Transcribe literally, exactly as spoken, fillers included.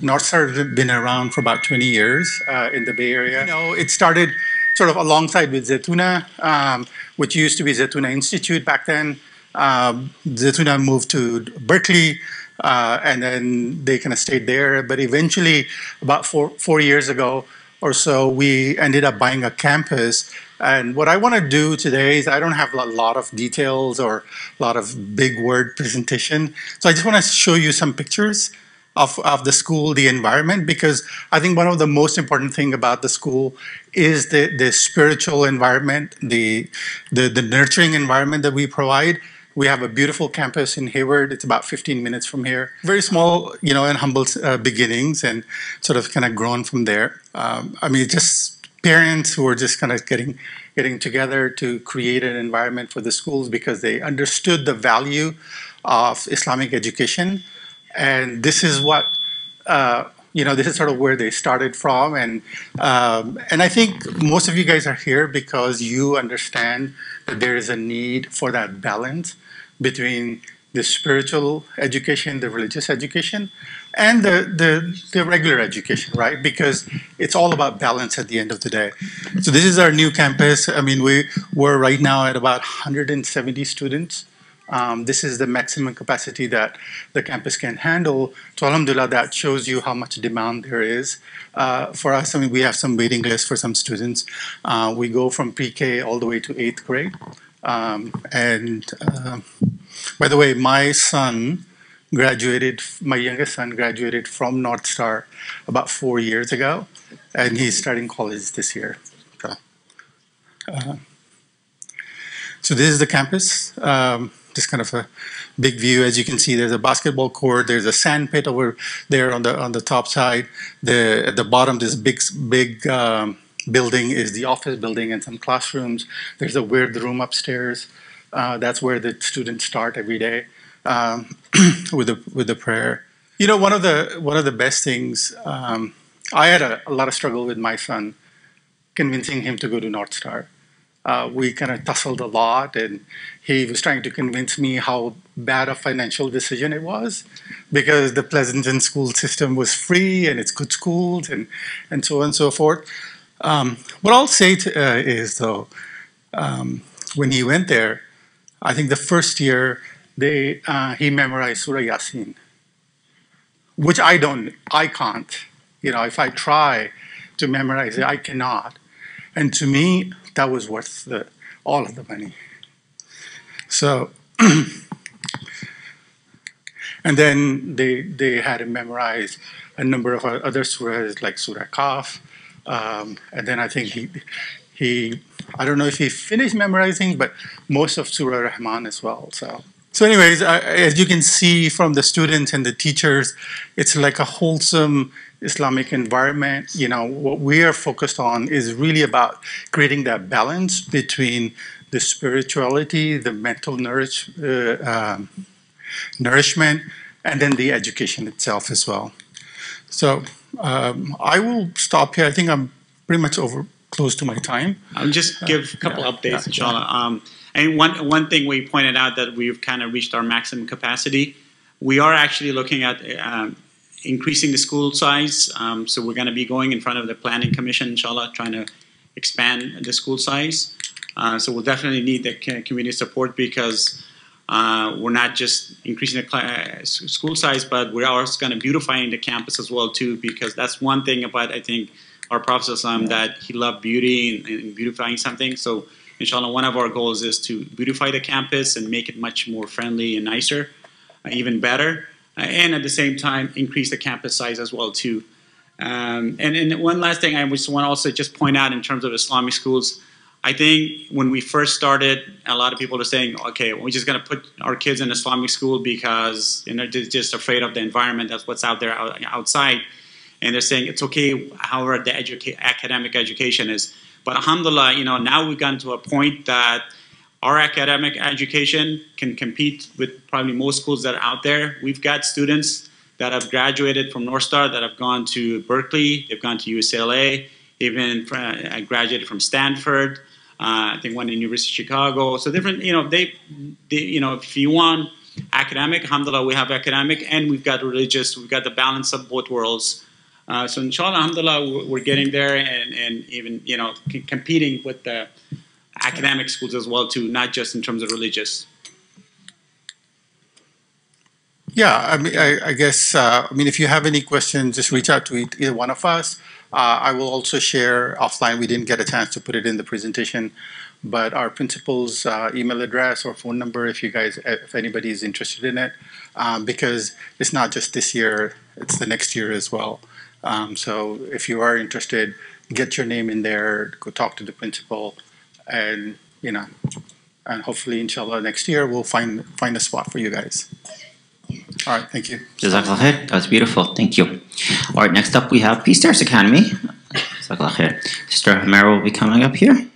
Northstar has been around for about twenty years uh, in the Bay Area. You know, it started sort of alongside with Zetuna, um, which used to be Zetuna Institute back then. Um, Zetuna moved to Berkeley, uh, and then they kind of stayed there. But eventually, about four, four years ago or so, we ended up buying a campus. And what I want to do today is I don't have a lot of details or a lot of big word presentation. So I just want to show you some pictures Of, of the school, the environment, because I think one of the most important thing about the school is the, the spiritual environment, the, the, the nurturing environment that we provide. We have a beautiful campus in Hayward. It's about fifteen minutes from here. Very small, you know, and humble uh, beginnings, and sort of kind of grown from there. Um, I mean, just parents who are just kind of getting, getting together to create an environment for the schools because they understood the value of Islamic education. And this is what, uh, you know, this is sort of where they started from. And, um, and I think most of you guys are here because you understand that there is a need for that balance between the spiritual education, the religious education, and the, the, the regular education, right? Because it's all about balance at the end of the day. So this is our new campus. I mean, we, we're right now at about one hundred seventy students. Um, this is the maximum capacity that the campus can handle. So alhamdulillah, that shows you how much demand there is uh, for us. I mean, we have some waiting lists for some students. Uh, we go from pre-K all the way to eighth grade. Um, and uh, by the way, my son graduated, my youngest son graduated from Northstar about four years ago, and he's starting college this year. So, uh, so this is the campus. Um, Just kind of a big view. As you can see, there's a basketball court. There's a sand pit over there on the on the top side. The at the bottom, this big big um, building is the office building and some classrooms. There's a weird room upstairs. Uh, that's where the students start every day um, with the with the prayer. You know, one of the one of the best things. Um, I had a, a lot of struggle with my son, convincing him to go to Northstar. Uh, we kind of tussled a lot, and he was trying to convince me how bad a financial decision it was, because the Pleasanton school system was free and it's good schools, and and so on and so forth. Um, what I'll say to, uh, is though, um, when he went there, I think the first year they uh, he memorized Surah Yasin, which I don't, I can't. You know, if I try to memorize it, I cannot. And to me, that was worth the, all of the money. So, and then they they had to memorize a number of other surahs like Surah Kaf, um, and then I think he he I don't know if he finished memorizing, but most of Surah Rahman as well. So. So anyways, uh, as you can see from the students and the teachers, it's like a wholesome Islamic environment. You know, what we are focused on is really about creating that balance between the spirituality, the mental nourish, uh, um, nourishment, and then the education itself as well. So um, I will stop here. I think I'm pretty much over close to my time. I'll just give a couple uh, yeah, updates, inshallah. Yeah. Um, And one, one thing we pointed out that we've kind of reached our maximum capacity. We are actually looking at um, increasing the school size. Um, so we're going to be going in front of the planning commission, inshallah, trying to expand the school size. Uh, so we'll definitely need the community support, because uh, we're not just increasing the class, school size, but we're also kind of beautifying the campus as well, too, because that's one thing about, I think, our Prophet ﷺ, that he loved beauty and, and beautifying something. So inshallah, one of our goals is to beautify the campus and make it much more friendly and nicer, uh, even better, uh, and at the same time increase the campus size as well too. Um, and, and one last thing I just want to also just point out in terms of Islamic schools, I think when we first started, a lot of people are saying, okay, we're just going to put our kids in Islamic school because, you know, they're just afraid of the environment, that's what's out there out, outside. And they're saying it's okay, however the educa academic education is. But alhamdulillah, you know, now we've gotten to a point that our academic education can compete with probably most schools that are out there. We've got students that have graduated from Northstar that have gone to Berkeley, they've gone to U C L A, they've been uh, graduated from Stanford, uh, I think one in University of Chicago. So different, you know, they, they, you know, if you want academic. Alhamdulillah, we have academic and we've got religious. We've got the balance of both worlds. Uh, so inshallah, alhamdulillah, we're getting there and, and even, you know, c competing with the academic schools as well too, not just in terms of religious. Yeah, I mean, I, I guess, uh, I mean, if you have any questions, just reach out to either one of us. Uh, I will also share offline. We didn't get a chance to put it in the presentation, but our principal's uh, email address or phone number, if you guys, if anybody is interested in it, um, because it's not just this year, it's the next year as well. Um, so if you are interested, get your name in there, go talk to the principal, and, you know, and hopefully, inshallah, next year we'll find, find a spot for you guys. All right, thank you. Jazakallah khair. That was beautiful. Thank you. All right, next up we have Peace Stars Academy. Jazakallah khair. Sister Hamara will be coming up here.